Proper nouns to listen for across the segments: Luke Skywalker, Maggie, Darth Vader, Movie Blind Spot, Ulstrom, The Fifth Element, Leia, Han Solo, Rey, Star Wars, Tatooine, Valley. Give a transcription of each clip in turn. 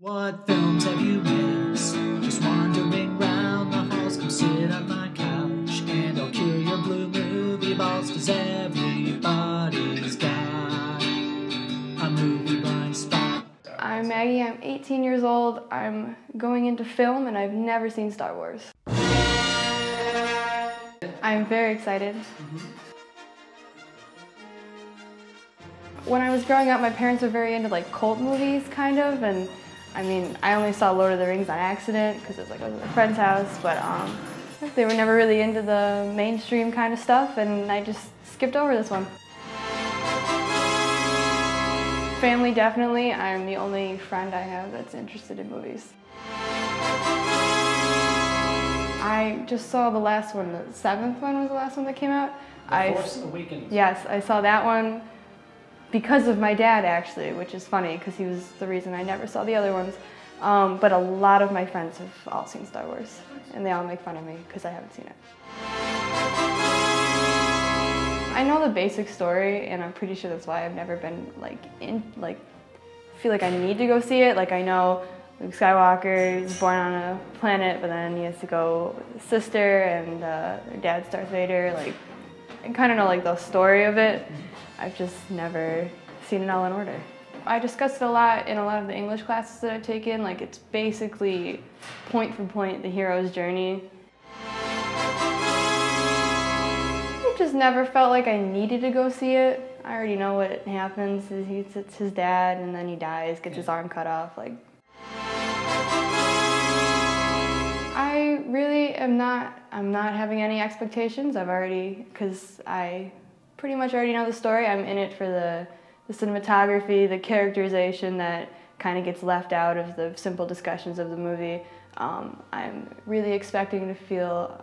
What films have you missed? Just wandering round the halls, come sit on my couch, and I'll cure your blue movie balls, cause everybody's got a movie blind spot. I'm Maggie, I'm 18 years old, I'm going into film, and I've never seen Star Wars. I'm very excited. When I was growing up, my parents were very into like cult movies, kind of, and I mean, I only saw Lord of the Rings on accident because it was like a friend's house, but they were never really into the mainstream kind of stuff, and I just skipped over this one. Family, definitely. I'm the only friend I have that's interested in movies. I just saw the last one. The seventh one was the last one that came out. The Force Awakens. Yes, I saw that one. Because of my dad, actually, which is funny because he was the reason I never saw the other ones. But a lot of my friends have all seen Star Wars, and they all make fun of me because I haven't seen it. I know the basic story, and I'm pretty sure that's why I've never been feel like I need to go see it. Like, I know Luke Skywalker is born on a planet, but then he has to go with his sister, and their dad's Darth Vader. Like, I kind of know like the story of it. I've just never seen it all in order. I discussed it a lot in a lot of the English classes that I've taken. Like, it's basically point for point the hero's journey. I just never felt like I needed to go see it. I already know what happens. It's his dad, and then he dies, gets his arm cut off. Like, I really am not. I'm not having any expectations. I pretty much already know the story. I'm in it for the cinematography, the characterization that kind of gets left out of the simple discussions of the movie. I'm really expecting to feel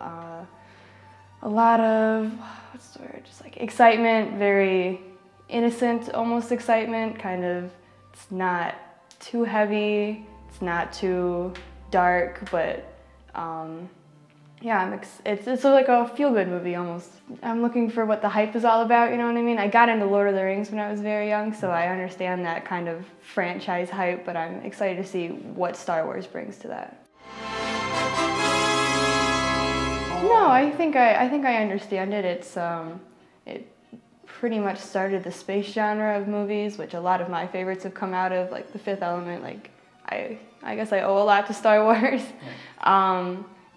a lot of, what's the word, just like excitement, very innocent, almost excitement, kind of, it's not too heavy, it's not too dark, but yeah, it's like a feel-good movie almost. I'm looking for what the hype is all about, you know what I mean? I got into Lord of the Rings when I was very young, so I understand that kind of franchise hype, but I'm excited to see what Star Wars brings to that. No, I think I understand it. It's it pretty much started the space genre of movies, which a lot of my favorites have come out of, like The Fifth Element. Like, I guess I owe a lot to Star Wars.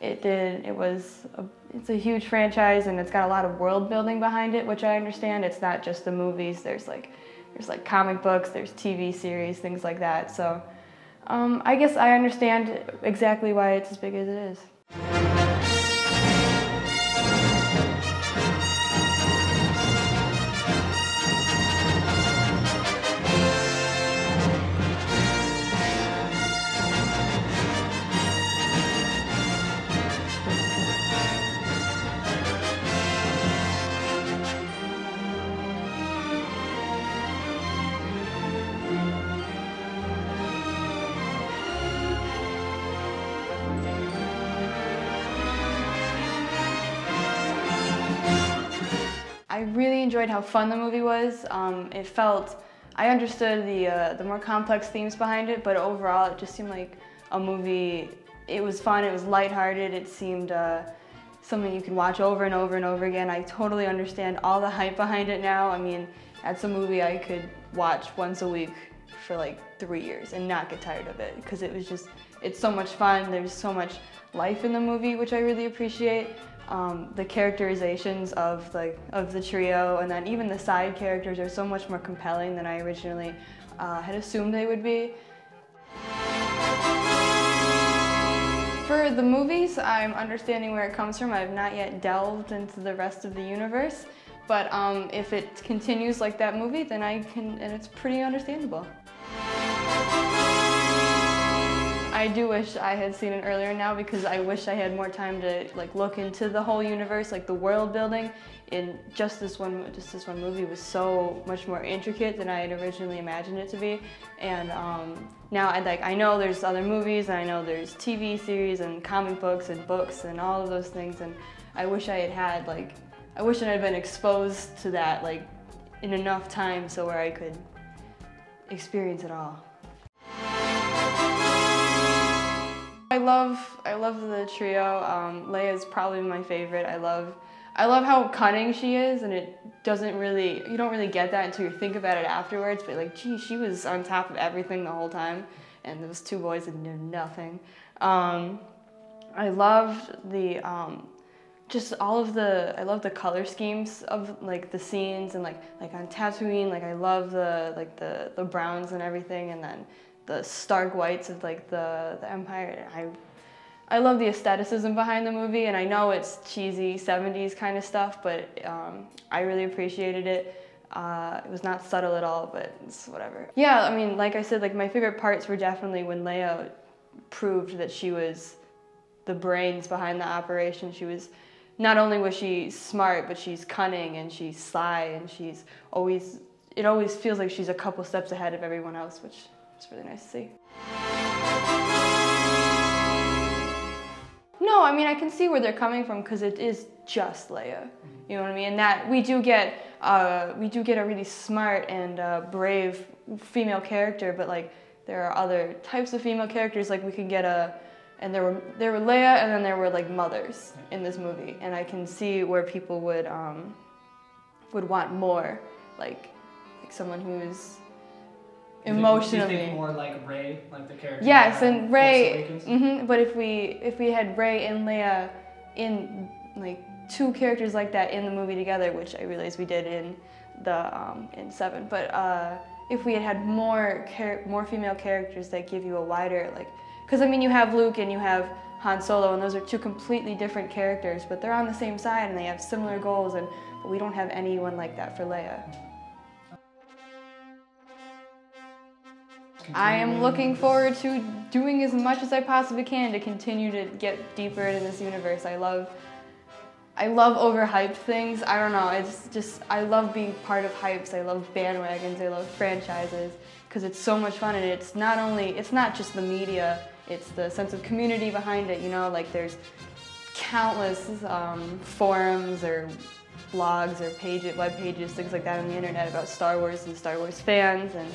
It's a huge franchise, and it's got a lot of world building behind it, which I understand. It's not just the movies. There's comic books, there's TV series, things like that. So I guess I understand exactly why it's as big as it is. I really enjoyed how fun the movie was. It felt, I understood the more complex themes behind it, but overall it just seemed like a movie. It was fun, it was lighthearted, it seemed something you can watch over and over and over again. I totally understand all the hype behind it now. I mean, that's a movie I could watch once a week for like 3 years and not get tired of it, because it was just, it's so much fun, there's so much life in the movie, which I really appreciate. The characterizations of the trio, and then even the side characters are so much more compelling than I originally had assumed they would be. For the movies, I'm understanding where it comes from. I've not yet delved into the rest of the universe, but if it continues like that movie, then and it's pretty understandable. I do wish I had seen it earlier now, because I wish I had more time to like look into the whole universe, like the world building. And just this one movie was so much more intricate than I had originally imagined it to be. And now I know there's other movies, and I know there's TV series and comic books and all of those things. And I wish I had been exposed to that like in enough time so where I could experience it all. I love the trio. Leia is probably my favorite. I love how cunning she is, and it doesn't really, you don't really get that until you think about it afterwards, but like, gee, she was on top of everything the whole time, and those two boys did nothing. I loved the, just all of the, I love the color schemes of like the scenes, and like on Tatooine, like I love the, like the browns and everything, and then the stark whites of like the Empire. I love the aestheticism behind the movie, and I know it's cheesy 70s kind of stuff, but I really appreciated it. It was not subtle at all, but it's whatever. Yeah, I mean, like I said, like my favorite parts were definitely when Leia proved that she was the brains behind the operation. She was, not only was she smart, but she's cunning and she's sly, and she's always, it always feels like she's a couple steps ahead of everyone else, which is really nice to see. No, I mean, I can see where they're coming from, because it is just Leia, you know what I mean? And that we do get a really smart and brave female character, but like there are other types of female characters. Like we could get a, and there were Leia, and then there were like mothers in this movie, and I can see where people would want more, like someone who's emotionally. You think more like Rey, like the character? Yes, and Rey. But if we had Rey and Leia in like two characters like that in the movie together, which I realize we did in the in 7, but if we had more female characters that give you a wider like, because I mean you have Luke and you have Han Solo, and those are two completely different characters, but they're on the same side and they have similar goals, and but we don't have anyone like that for Leia. I am looking forward to doing as much as I possibly can to continue to get deeper into this universe. I love overhyped things. I don't know, it's just, I love being part of hypes. I love bandwagons, I love franchises, because it's so much fun, and it's not only, it's not just the media, it's the sense of community behind it, you know, like there's countless forums or blogs or pages, web pages, things like that on the internet about Star Wars and Star Wars fans, and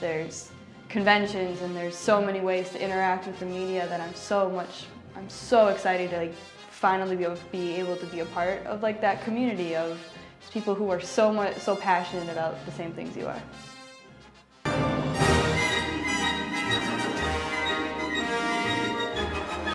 there's conventions, and there's so many ways to interact with the media that I'm so excited to like finally be able to be a part of like that community of people who are so passionate about the same things you are.